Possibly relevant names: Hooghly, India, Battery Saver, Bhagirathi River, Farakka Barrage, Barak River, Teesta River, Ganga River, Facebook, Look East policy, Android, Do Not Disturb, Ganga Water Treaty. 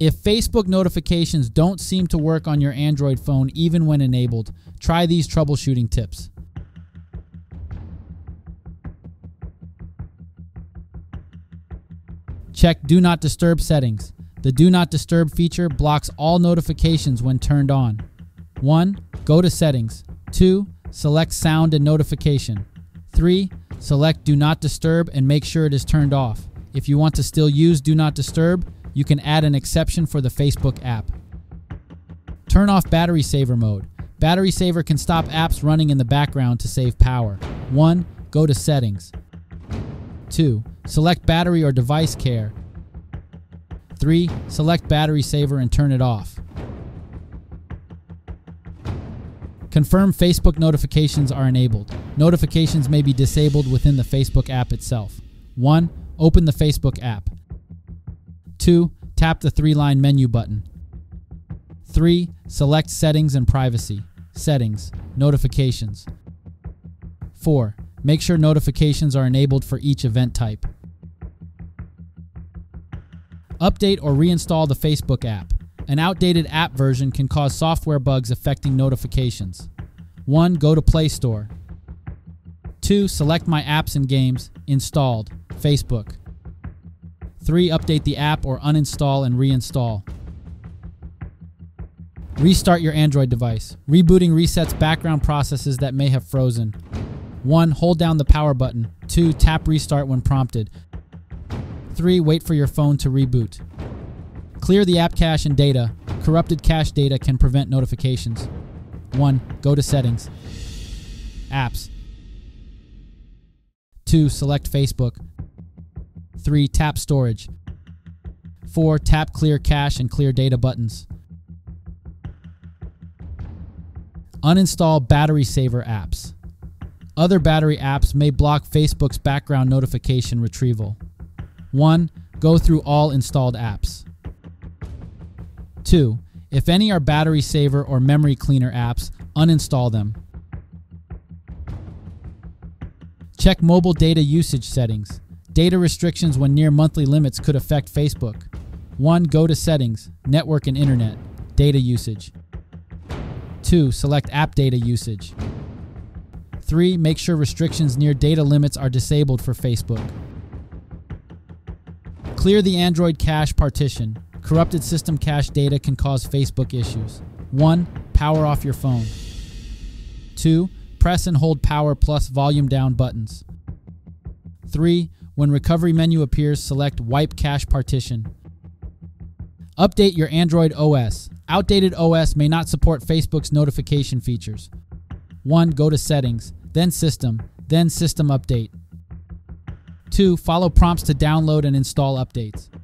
If Facebook notifications don't seem to work on your Android phone even when enabled, try these troubleshooting tips. Check Do Not Disturb settings. The Do Not Disturb feature blocks all notifications when turned on. 1. Go to Settings. 2. Select Sound and Notification. 3. Select Do Not Disturb and make sure it is turned off. If you want to still use Do Not Disturb, you can add an exception for the Facebook app. Turn off Battery Saver mode. Battery Saver can stop apps running in the background to save power. 1. Go to Settings. 2. Select Battery or Device Care. 3. Select Battery Saver and turn it off. Confirm Facebook notifications are enabled. Notifications may be disabled within the Facebook app itself. 1. Open the Facebook app. 2. Tap the three-line menu button. 3. Select Settings and Privacy. Settings. Notifications. 4. Make sure notifications are enabled for each event type. Update or reinstall the Facebook app. An outdated app version can cause software bugs affecting notifications. 1. Go to Play Store. 2. Select My Apps and Games. Installed. Facebook. 3. Update the app or uninstall and reinstall. Restart your Android device. Rebooting resets background processes that may have frozen. 1. Hold down the power button. 2. Tap Restart when prompted. 3. Wait for your phone to reboot. Clear the app cache and data. Corrupted cache data can prevent notifications. 1. Go to Settings. Apps. 2. Select Facebook. 3. Tap Storage. 4. Tap Clear Cache and Clear Data buttons. Uninstall Battery Saver apps. Other battery apps may block Facebook's background notification retrieval. 1. Go through all installed apps. 2. If any are battery saver or memory cleaner apps, uninstall them. Check mobile data usage settings. Data restrictions when near monthly limits could affect Facebook. 1. Go to Settings, Network and Internet, Data Usage. 2. Select App Data Usage. 3. Make sure restrictions near data limits are disabled for Facebook. Clear the Android cache partition. Corrupted system cache data can cause Facebook issues. 1. Power off your phone. 2. Press and hold power plus volume down buttons. 3. When recovery menu appears, select Wipe Cache Partition. Update your Android OS. Outdated OS may not support Facebook's notification features. 1. Go to Settings, then System Update. 2. Follow prompts to download and install updates.